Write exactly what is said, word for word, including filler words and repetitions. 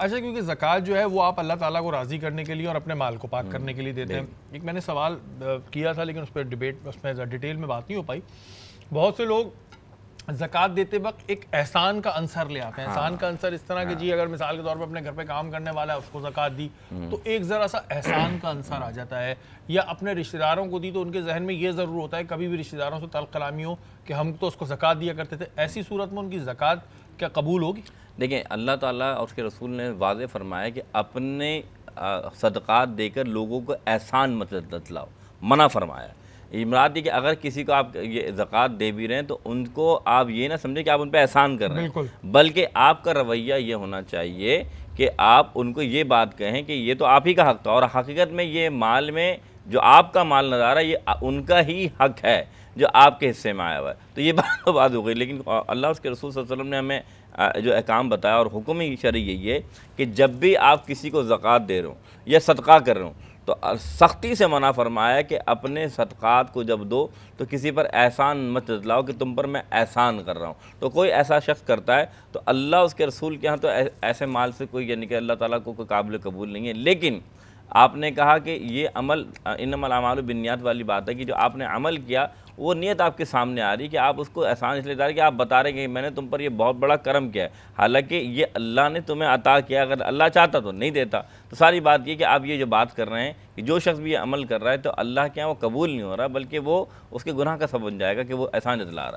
अच्छा, क्योंकि ज़कात जो है वो आप अल्लाह ताला को राज़ी करने के लिए और अपने माल को पाक करने के लिए देते हैं। एक मैंने सवाल किया था लेकिन उस पर डिबेट उसमें डिटेल में बात नहीं हो पाई। बहुत से लोग ज़कात देते वक्त एक एहसान का अंसर ले आते हैं। हाँ, एहसान का अंसर इस तरह हाँ, कि जी अगर मिसाल के तौर पर अपने घर पे काम करने वाला है उसको ज़कात दी तो एक ज़रा सा एहसान का अंसर आ जाता है, या अपने रिश्तेदारों को दी तो उनके जहन में ये ज़रूर होता है कभी भी रिश्तेदारों से तल्ख कलामी हो कि हम तो उसको ज़कात दिया करते थे। ऐसी सूरत में उनकी ज़कात क्या कबूल होगी? देखिए, अल्लाह ताला और उसके रसूल ने वाज़े फरमाया कि अपने सदक़ात देकर लोगों को एहसान मत बतलाओ, मना फरमाया। इमराद ये कि अगर किसी को आप ये ज़कात दे भी रहे हैं तो उनको आप ये ना समझें कि आप उन पर एहसान कर रहे हैं, बल्कि आपका रवैया ये होना चाहिए कि आप उनको ये बात कहें कि ये तो आप ही का हक़ था और हकीकत में ये माल में जो आपका माल नज़र आ रहा है ये उनका ही हक़ है जो आपके हिस्से में आया हुआ है। तो ये बात तो बात हो गई, लेकिन अल्लाह उसके रसूल सल्लल्लाहु अलैहि वसल्लम ने हमें जो अहकाम बताया और हुक्म ही शरई यही है कि जब भी आप किसी को ज़कात दे रहे हो या सदका कर रहे हो तो सख्ती से मना फरमाया कि अपने सदक़ात को जब दो तो किसी पर एहसान मत जतलाओ कि तुम पर मैं एहसान कर रहा हूँ। तो कोई ऐसा शख्स करता है तो अल्लाह उसके रसूल के यहाँ तो ऐसे माल से कोई यानी कि अल्लाह ताला को कोई काबिल कबूल नहीं है। लेकिन आपने कहा कि ये अमल इन्नमल अमालु बिन्नियात वाली बात है कि जो आपने अमल किया वो नीयत आपके सामने आ रही कि आप उसको एहसान इसलिए बता रहे कि आप बता रहे कि मैंने तुम पर ये बहुत बड़ा करम किया है, हालांकि ये अल्लाह ने तुम्हें अता किया, अगर अल्लाह चाहता तो नहीं देता। तो सारी बात ये कि आप ये जो बात कर रहे हैं कि जो शख्स भी ये अमल कर रहा है तो अल्लाह के यहाँ वो कबूल नहीं हो रहा बल्कि वो उसके गुनाह का सबब बन जाएगा कि वो एहसान जतला रहा है।